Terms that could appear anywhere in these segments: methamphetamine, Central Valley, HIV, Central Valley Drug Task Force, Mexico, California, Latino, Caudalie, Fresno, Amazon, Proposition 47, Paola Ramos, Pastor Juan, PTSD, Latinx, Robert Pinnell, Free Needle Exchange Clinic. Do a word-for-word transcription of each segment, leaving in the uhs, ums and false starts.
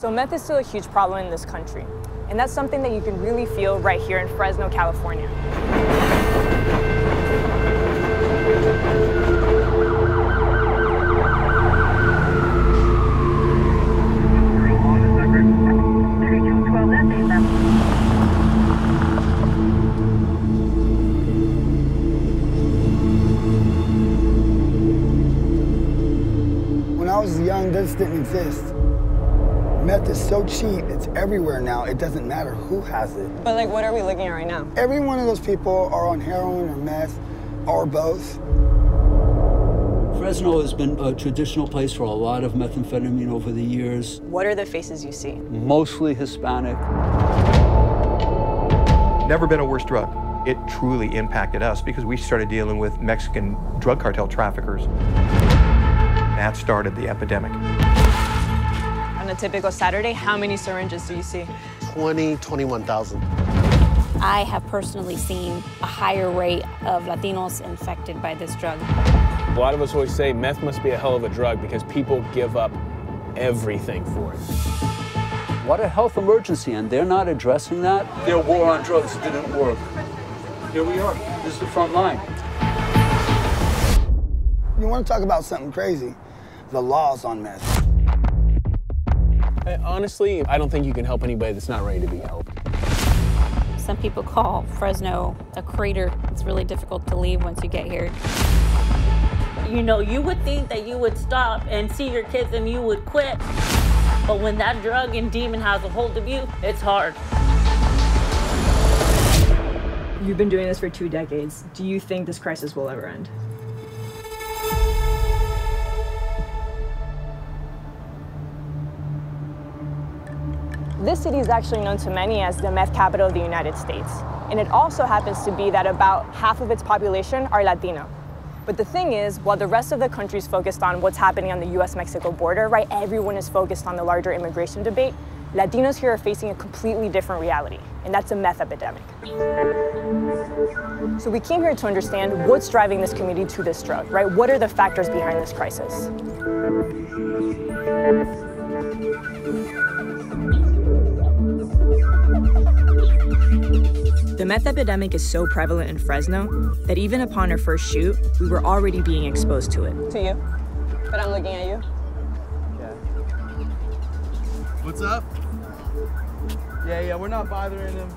So meth is still a huge problem in this country, and that's something that you can really feel right here in Fresno, California. When I was young, this didn't exist. Meth is so cheap, it's everywhere now. It doesn't matter who has it. But like, what are we looking at right now? Every one of those people are on heroin or meth or both. Fresno has been a traditional place for a lot of methamphetamine over the years. What are the faces you see? Mostly Hispanic. Never been a worse drug. It truly impacted us because we started dealing with Mexican drug cartel traffickers. That started the epidemic. On a typical Saturday, how many syringes do you see? twenty, twenty-one thousand. I have personally seen a higher rate of Latinos infected by this drug. A lot of us always say meth must be a hell of a drug because people give up everything for it. What a health emergency, and they're not addressing that. Their war on drugs didn't work. Here we are. This is the front line. You want to talk about something crazy? The laws on meth. Honestly, I don't think you can help anybody that's not ready to be helped. Some people call Fresno a crater. It's really difficult to leave once you get here. You know, you would think that you would stop and see your kids and you would quit. But when that drug and demon has a hold of you, it's hard. You've been doing this for two decades. Do you think this crisis will ever end? This city is actually known to many as the meth capital of the United States. And it also happens to be that about half of its population are Latino. But the thing is, while the rest of the country is focused on what's happening on the U S Mexico border, right, everyone is focused on the larger immigration debate, Latinos here are facing a completely different reality, and that's a meth epidemic. So we came here to understand what's driving this community to this drug, right? What are the factors behind this crisis? The meth epidemic is so prevalent in Fresno that even upon our first shoot, we were already being exposed to it. To you, but I'm looking at you. Yeah. What's up? Yeah, yeah, we're not bothering them.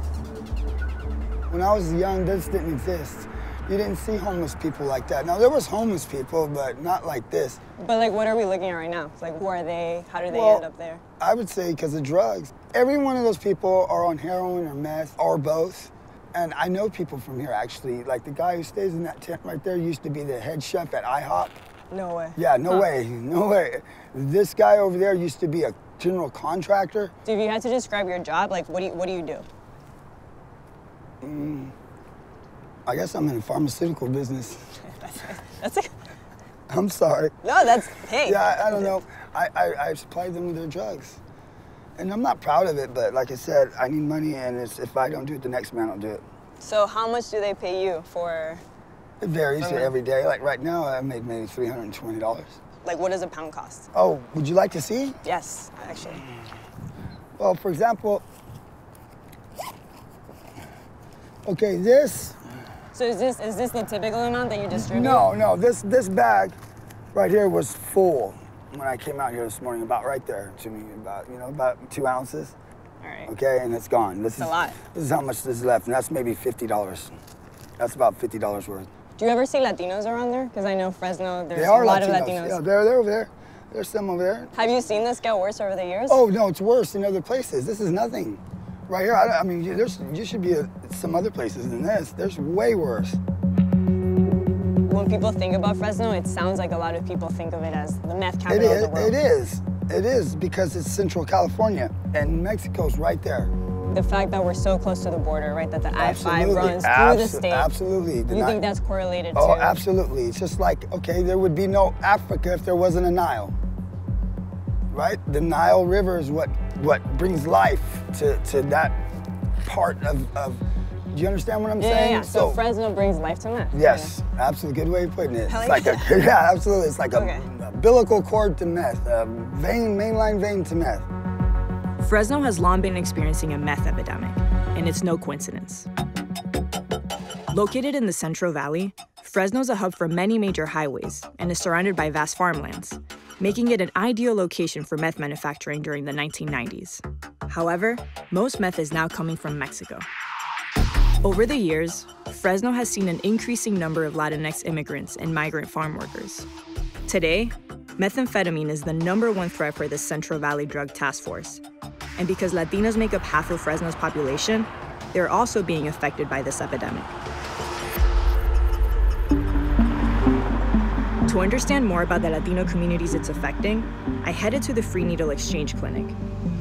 When I was young, this didn't exist. You didn't see homeless people like that. Now, there was homeless people, but not like this. But like, what are we looking at right now? It's like, who are they? How do they well, end up there? I would say because of drugs. Every one of those people are on heroin or meth or both. And I know people from here, actually. Like, the guy who stays in that tent right there used to be the head chef at I hop. No way. Yeah, no huh. way, no way. This guy over there used to be a general contractor. So if you had to describe your job, like, what do you, what do, you do? Mm, I guess I'm in the pharmaceutical business. That's it. That's it. I'm sorry. No, that's, hey. Yeah, I, I don't know. I, I, I supplied them with their drugs. And I'm not proud of it, but like I said, I need money, and it's, if I don't do it, the next man will do it. So how much do they pay you for? It varies for every day. Like right now, I made maybe three hundred twenty dollars. Like, what does a pound cost? Oh, would you like to see? Yes, actually. Well, for example, okay, this. So is this is this the typical amount that you distribute? No, no, this, this bag right here was full. When I came out here this morning, about right there to me, about, you know, about two ounces. All right. Okay, and it's gone. This that's is a lot. This is how much is left, and that's maybe fifty dollars. That's about fifty dollars worth. Do you ever see Latinos around there? Because I know Fresno, there's a lot Latinos. of Latinos. Yeah, they're, they're over there. There's some over there. Have you seen this get worse over the years? Oh, no, it's worse in other places. This is nothing. Right here, I, I mean, there's, you should be a, some other places than this. There's way worse. When people think about Fresno, it sounds like a lot of people think of it as the meth capital of the world. It is. It is because it's Central California, and Mexico's right there. The fact that we're so close to the border, right, that the I five runs through the state. Absolutely. You think that's correlated to? Oh, absolutely. It's just like, okay, there would be no Africa if there wasn't a Nile, right? The Nile River is what, what brings life to, to that part of, of do you understand what I'm yeah, saying? Yeah, yeah. So, so Fresno brings life to meth. Yes, yeah. Absolutely. Good way of putting it. It's like a, yeah, absolutely. It's like okay. a umbilical cord to meth, a vein, mainline vein to meth. Fresno has long been experiencing a meth epidemic, and it's no coincidence. Located in the Central Valley, Fresno is a hub for many major highways and is surrounded by vast farmlands, making it an ideal location for meth manufacturing during the nineteen nineties. However, most meth is now coming from Mexico. Over the years, Fresno has seen an increasing number of Latinx immigrants and migrant farm workers. Today, methamphetamine is the number one threat for the Central Valley Drug Task Force. And because Latinos make up half of Fresno's population, they're also being affected by this epidemic. To understand more about the Latino communities it's affecting, I headed to the Free Needle Exchange Clinic,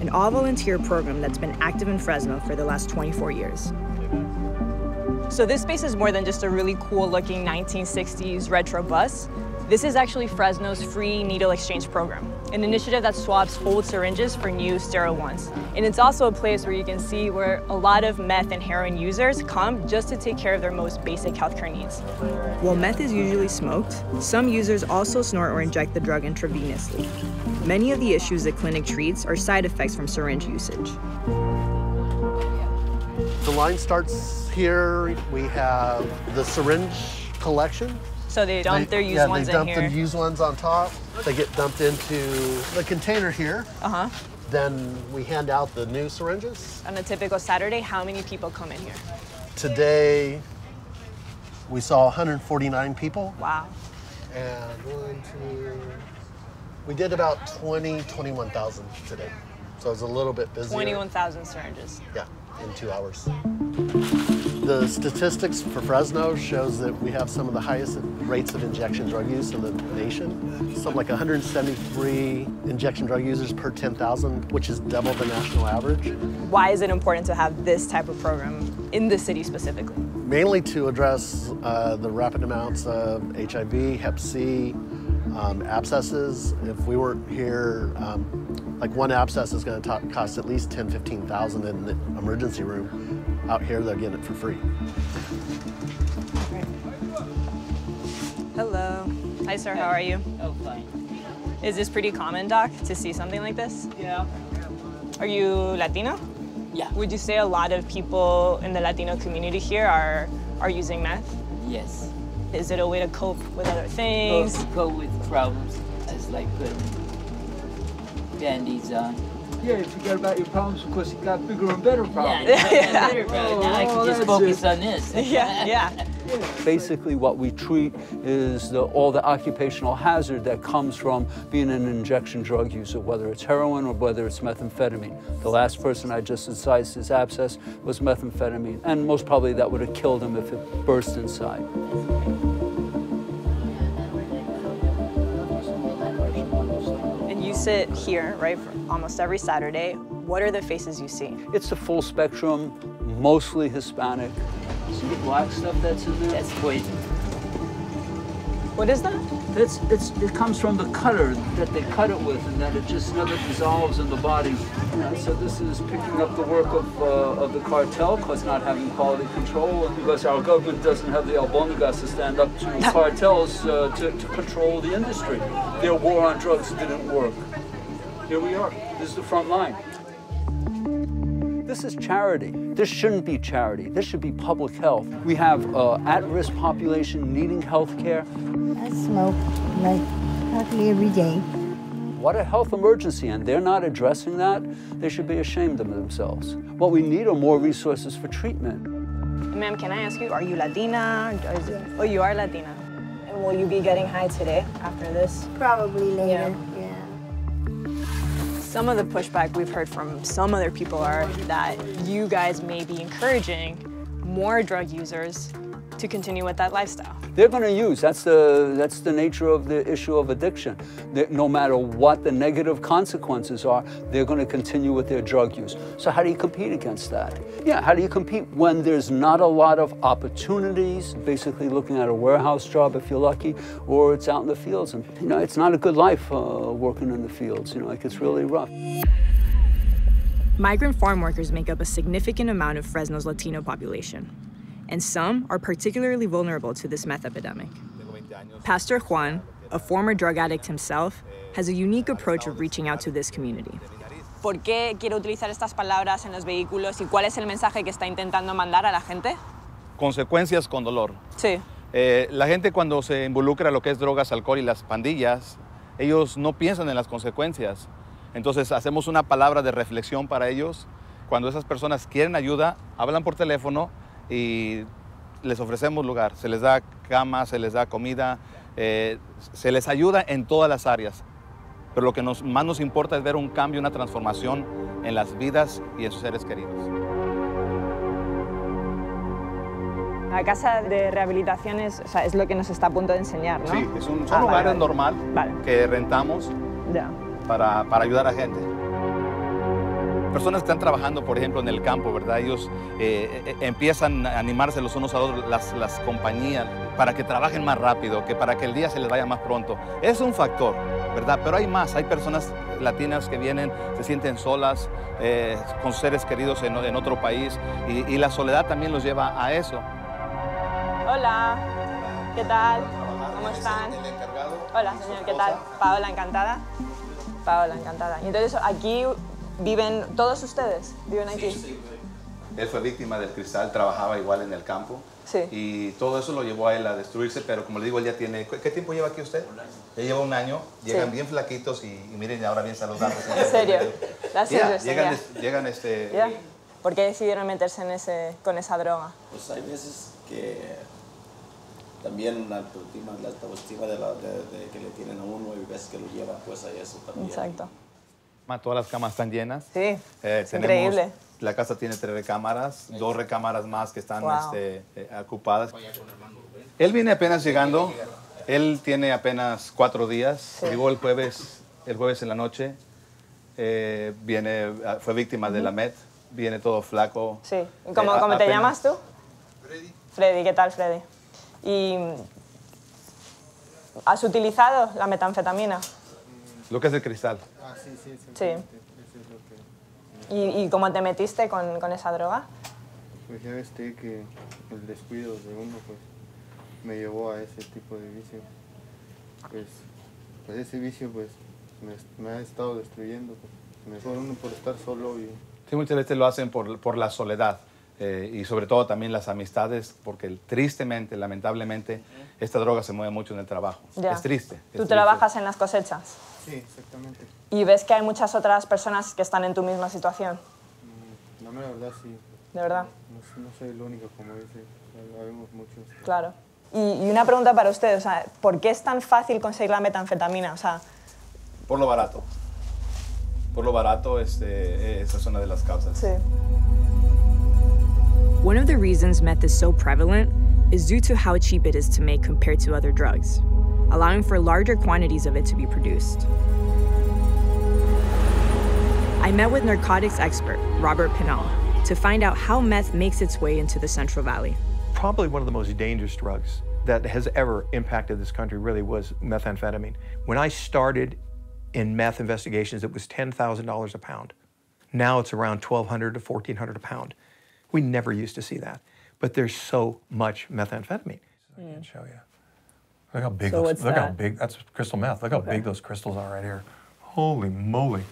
an all-volunteer program that's been active in Fresno for the last twenty-four years. So this space is more than just a really cool-looking nineteen sixties retro bus. This is actually Fresno's Free Needle Exchange Program, an initiative that swaps old syringes for new sterile ones. And it's also a place where you can see where a lot of meth and heroin users come just to take care of their most basic healthcare needs. While meth is usually smoked, some users also snort or inject the drug intravenously. Many of the issues the clinic treats are side effects from syringe usage. The line starts here. We have the syringe collection. So they dump they, their used yeah, ones in here. Yeah, they dump the used ones on top. They get dumped into the container here. Uh-huh. Then we hand out the new syringes. On a typical Saturday, how many people come in here? Today, we saw one hundred forty-nine people. Wow. And one, two, we did about twenty, twenty-one thousand today. So it was a little bit busier. twenty-one thousand syringes. Yeah, in two hours. The statistics for Fresno shows that we have some of the highest rates of injection drug use in the nation. Something like one hundred seventy-three injection drug users per ten thousand, which is double the national average. Why is it important to have this type of program in the city specifically? Mainly to address uh, the rapid amounts of H I V, hep C, um, abscesses. If we weren't here, um, like one abscess is going to cost at least ten thousand, fifteen thousand in the emergency room. Out here, they're getting it for free. Hello. Hi, sir. How are you? Oh, fine. Is this pretty common, Doc, to see something like this? Yeah. Are you Latino? Yeah. Would you say a lot of people in the Latino community here are, are using meth? Yes. Is it a way to cope with other things? Cope, cope with problems. It's like putting band-aids on. Yeah, you forget about your problems because you got bigger and better problems. Yeah, yeah. Better problems. Now I can just focus on this. Yeah, yeah. Basically, what we treat is the, all the occupational hazard that comes from being an injection drug user, whether it's heroin or whether it's methamphetamine. The last person I just incised his abscess was methamphetamine, and most probably that would have killed him if it burst inside. Sit here, right, for almost every Saturday. What are the faces you see? It's the full spectrum, mostly Hispanic. See the black stuff that's in there? That's poison. What is that? It's, it's, it comes from the cutter that they cut it with, and then it just another dissolves in the body. And so this is picking up the work of, uh, of the cartel, because not having quality control, and because our government doesn't have the albondigas to stand up to cartels uh, to, to control the industry. Their war on drugs didn't work. Here we are. This is the front line. This is charity. This shouldn't be charity. This should be public health. We have an uh, at-risk population needing health care. I smoke like hardly every day. What a health emergency, and they're not addressing that. They should be ashamed of themselves. What we need are more resources for treatment. Ma'am, can I ask you, are you Latina? Is it, oh, you are Latina. And will you be getting high today after this? Probably later, yeah. yeah. Some of the pushback we've heard from some other people are that you guys may be encouraging more drug users to continue with that lifestyle. They're going to use. That's the, that's the nature of the issue of addiction. That no matter what the negative consequences are, they're going to continue with their drug use. So how do you compete against that? Yeah, how do you compete when there's not a lot of opportunities, basically looking at a warehouse job if you're lucky, or it's out in the fields. And, you know, it's not a good life uh, working in the fields. You know, like it's really rough. Migrant farm workers make up a significant amount of Fresno's Latino population, and some are particularly vulnerable to this meth epidemic. Pastor Juan, a former drug addict himself, has a unique approach of reaching out to this community. ¿Por qué quiere utilizar estas palabras en los vehículos y cuál es el mensaje que está intentando mandar a la gente? Consecuencias con dolor. Sí. Eh, la gente cuando se involucra en lo que es drogas, alcohol y las pandillas, ellos no piensan en las consecuencias. Entonces hacemos una palabra de reflexión para ellos. Cuando esas personas quieren ayuda, hablan por teléfono y les ofrecemos lugar. Se les da cama, se les da comida, eh, se les ayuda en todas las áreas. Pero lo que nos, más nos importa es ver un cambio, una transformación en las vidas y en sus seres queridos. La casa de rehabilitación es, o sea, es lo que nos está a punto de enseñar, ¿no? Sí, es un, son ah, lugares vale, normal vale. que rentamos yeah. para, para ayudar a gente. Personas que están trabajando, por ejemplo, en el campo, ¿verdad? Ellos eh, empiezan a animarse los unos a otros, las, las compañías, para que trabajen más rápido, que para que el día se les vaya más pronto. Es un factor, ¿verdad? Pero hay más, hay personas latinas que vienen, se sienten solas, eh, con seres queridos en, en otro país, y, y la soledad también los lleva a eso. Hola, ¿qué tal? ¿Cómo están? Hola, señor, ¿qué tal? Paola, encantada. Paola, encantada. Y entonces, aquí viven, ¿todos ustedes viven aquí? Sí, sí. Él fue víctima del cristal, trabajaba igual en el campo. Sí. Y todo eso lo llevó a él a destruirse, pero como le digo, él ya tiene... ¿Qué tiempo lleva aquí usted? Un año. Él lleva un año, llegan sí. bien flaquitos y, y miren, ahora bien saludables. ¿En serio? That's yeah, llegan, yeah. Des, llegan este... Yeah. ¿Por qué decidieron meterse en ese, con esa droga? Pues hay veces que también la autoestima, la autoestima de la, de, de, que le tienen a uno y ves que lo llevan pues a eso también. Exacto. Todas las camas están llenas. Sí, eh, es increíble. La casa tiene tres recámaras, dos recámaras más que están wow. este, eh, ocupadas. Él viene apenas llegando, él tiene apenas cuatro días. Sí. Llegó el jueves, el jueves en la noche, eh, viene, fue víctima uh-huh. de la M E T, viene todo flaco. Sí, ¿y cómo, eh, cómo te llamas tú? Freddy. Freddy, ¿qué tal, Freddy? ¿Y has utilizado la metanfetamina? Lo que es el cristal. Ah, sí, sí. Sí. sí. ¿Y, ¿Y cómo te metiste con, con esa droga? Pues ya ves que el descuido de uno pues, me llevó a ese tipo de vicio. Pues, pues ese vicio pues, me, me ha estado destruyendo. Pues. Mejor uno por estar solo. Y... Sí, muchas veces lo hacen por, por la soledad eh, y sobre todo también las amistades, porque tristemente, lamentablemente, esta droga se mueve mucho en el trabajo. Ya. Es triste. Es ¿Tú triste. trabajas en las cosechas? Sí, exactamente. ¿Y ves que hay muchas otras personas que están en tu misma situación? No, la verdad sí. ¿De verdad? No, no soy el único, como dice. Lo vemos muchos. Claro. Y, y una pregunta para ustedes, o sea, ¿por qué es tan fácil conseguir la metanfetamina? O sea, por lo barato. Por lo barato, este, esa es una de las causas. Sí. One of the reasons meth is so prevalent is due to how cheap it is to make compared to other drugs, allowing for larger quantities of it to be produced. I met with narcotics expert Robert Pinnell to find out how meth makes its way into the Central Valley. Probably one of the most dangerous drugs that has ever impacted this country really was methamphetamine. When I started in meth investigations, it was ten thousand dollars a pound. Now it's around twelve hundred to fourteen hundred a pound. We never used to see that, but there's so much methamphetamine. I can show you. Look how big, so those, look that? how big, that's crystal meth. Look how okay. big those crystals are right here. Holy moly.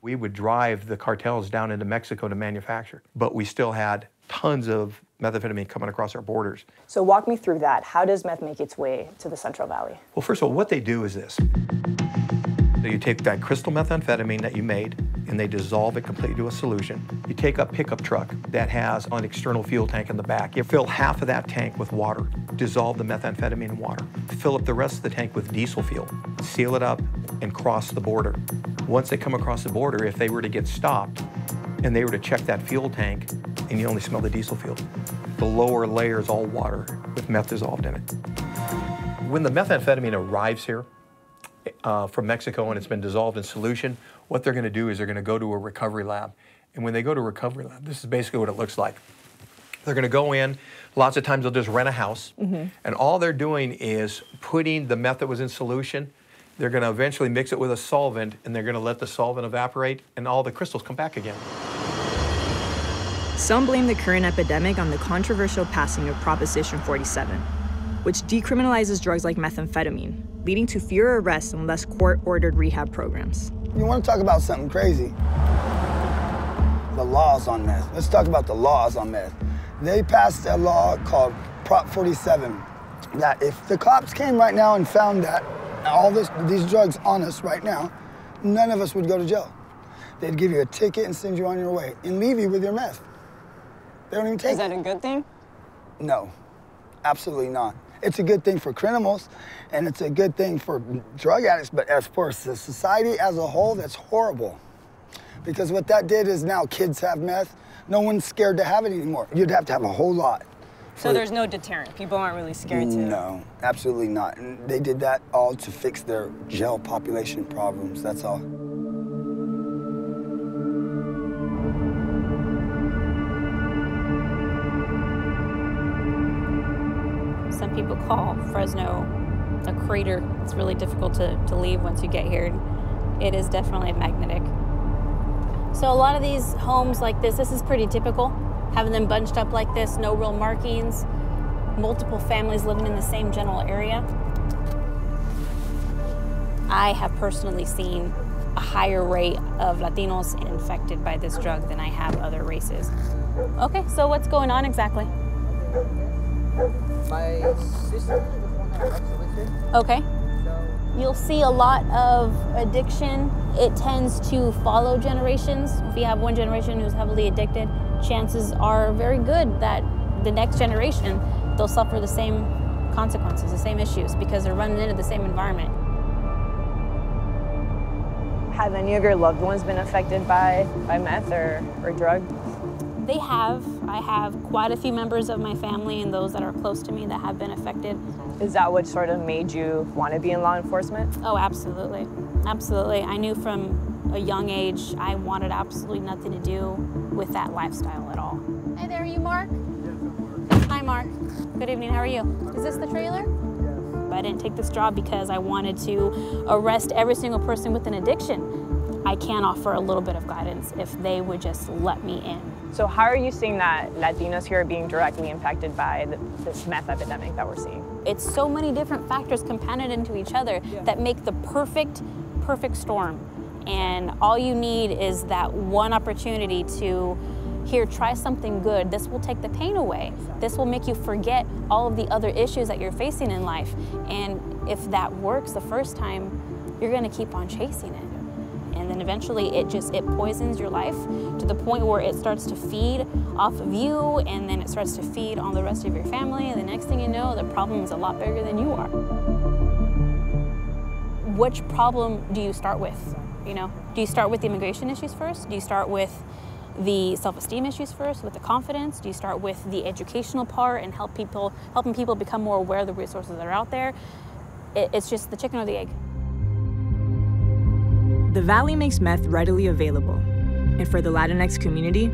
We would drive the cartels down into Mexico to manufacture, but we still had tons of methamphetamine coming across our borders. So walk me through that. How does meth make its way to the Central Valley? Well, first of all, what they do is this. So you take that crystal methamphetamine that you made, and they dissolve it completely to a solution. You take a pickup truck that has an external fuel tank in the back. You fill half of that tank with water, dissolve the methamphetamine in water, fill up the rest of the tank with diesel fuel, seal it up, and cross the border. Once they come across the border, if they were to get stopped and they were to check that fuel tank and you only smell the diesel fuel, the lower layer is all water with meth dissolved in it. When the methamphetamine arrives here, Uh, from Mexico and it's been dissolved in solution, what they're going to do is they're going to go to a recovery lab. And when they go to a recovery lab, this is basically what it looks like. They're going to go in, lots of times they'll just rent a house, mm-hmm. and all they're doing is putting the meth that was in solution, they're going to eventually mix it with a solvent, and they're going to let the solvent evaporate, and all the crystals come back again. Some blame the current epidemic on the controversial passing of Proposition forty-seven, which decriminalizes drugs like methamphetamine, leading to fewer arrests and less court-ordered rehab programs. You want to talk about something crazy? laws on meth. Let's talk about the laws on meth. They passed a law called Prop forty-seven that if the cops came right now and found that all this, these drugs on us right now, none of us would go to jail. They'd give you a ticket and send you on your way and leave you with your meth. They don't even take it. Is that a good thing? No, absolutely not. It's a good thing for criminals, and it's a good thing for drug addicts, but as for society as a whole, that's horrible. Because what that did is now kids have meth. No one's scared to have it anymore. You'd have to have a whole lot. So there's no deterrent? People aren't really scared to? No, absolutely not. And they did that all to fix their jail population problems, that's all. Some people call Fresno a crater. It's really difficult to, to leave once you get here. It is definitely magnetic. So a lot of these homes like this, this is pretty typical. Having them bunched up like this, no real markings, multiple families living in the same general area. I have personally seen a higher rate of Latinos infected by this drug than I have other races. Okay, so what's going on exactly? My sister is the one that works with it. Okay. You'll see a lot of addiction. It tends to follow generations. If you have one generation who's heavily addicted, chances are very good that the next generation, they'll suffer the same consequences, the same issues, because they're running into the same environment. Have any of your loved ones been affected by, by meth or, or drugs? They have. I have quite a few members of my family and those that are close to me that have been affected. Is that what sort of made you want to be in law enforcement? Oh, absolutely. Absolutely. I knew from a young age I wanted absolutely nothing to do with that lifestyle at all. Hey there, are you Mark? Yes, hi, Mark. Good evening, how are you? Is this the trailer? Yes. I didn't take this job because I wanted to arrest every single person with an addiction. I can offer a little bit of guidance if they would just let me in. So how are you seeing that Latinos here are being directly impacted by the, this meth epidemic that we're seeing? It's so many different factors compounded into each other yeah. that make the perfect, perfect storm. And all you need is that one opportunity to, here, try something good. This will take the pain away. This will make you forget all of the other issues that you're facing in life. And if that works the first time, you're gonna keep on chasing it. And then eventually it just, it poisons your life to the point where it starts to feed off of you, and then it starts to feed on the rest of your family, and the next thing you know, the problem is a lot bigger than you are. Which problem do you start with, you know? Do you start with the immigration issues first? Do you start with the self-esteem issues first, with the confidence? Do you start with the educational part and help people, helping people become more aware of the resources that are out there? It, it's just the chicken or the egg. The Valley makes meth readily available, and for the Latinx community,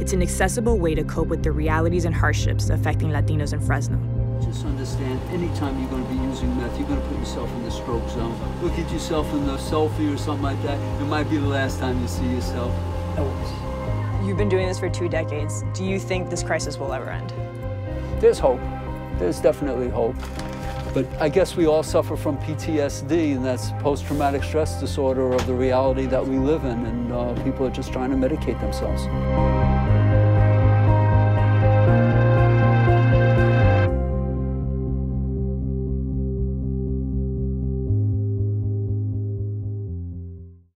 it's an accessible way to cope with the realities and hardships affecting Latinos in Fresno. Just understand, anytime you're going to be using meth, you're going to put yourself in the stroke zone. Look at yourself in the selfie or something like that. It might be the last time you see yourself. You've been doing this for two decades. Do you think this crisis will ever end? There's hope. There's definitely hope. But I guess we all suffer from P T S D, and that's post-traumatic stress disorder of the reality that we live in, and uh, people are just trying to medicate themselves.